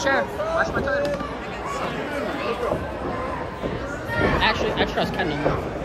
Chef. Watch my time. Actually, I trust Kendall more.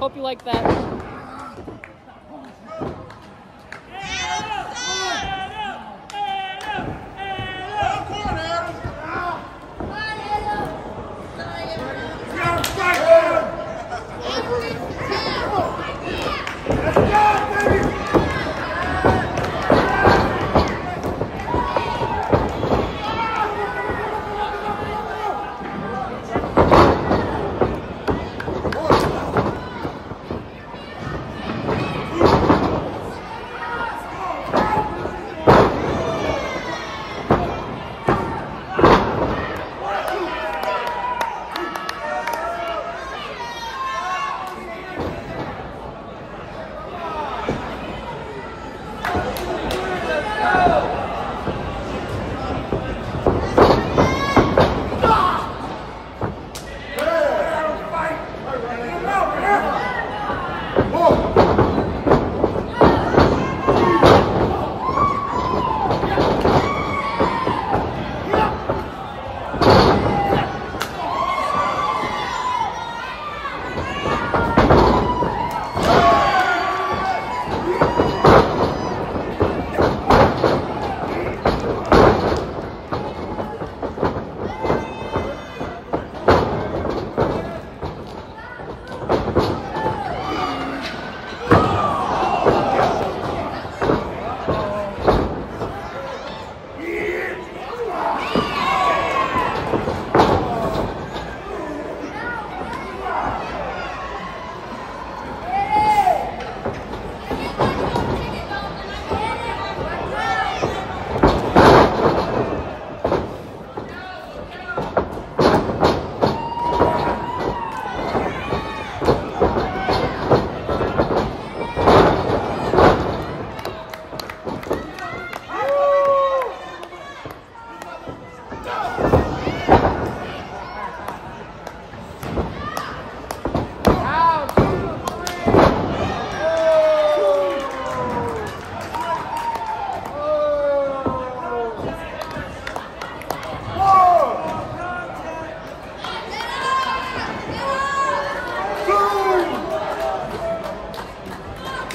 Hope you like that.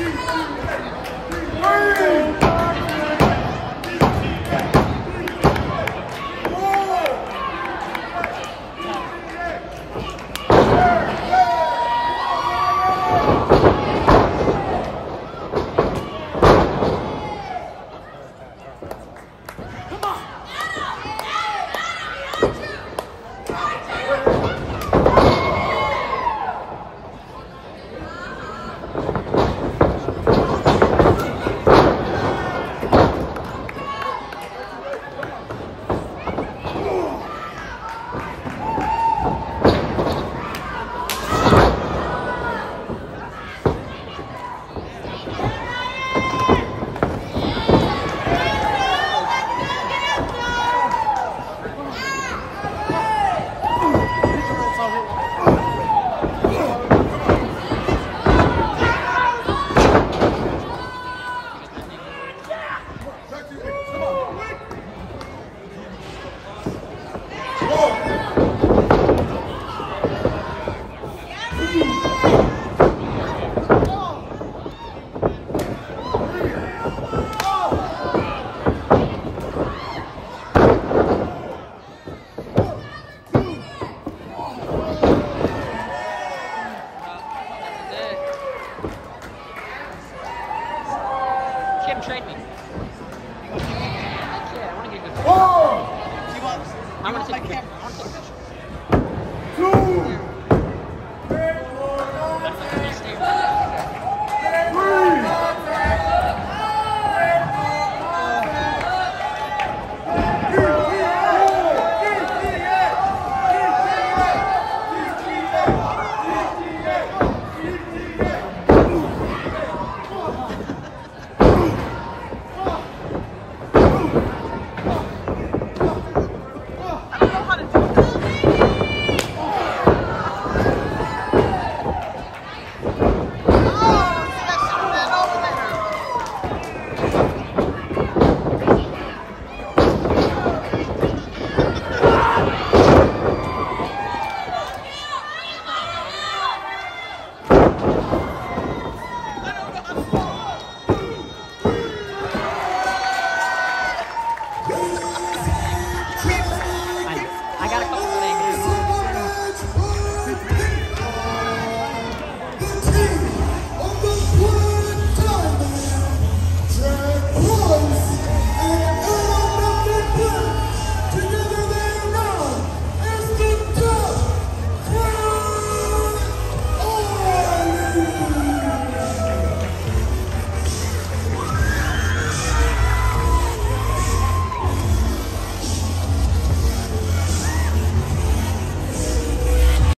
want to take a picture.